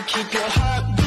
I keep your heart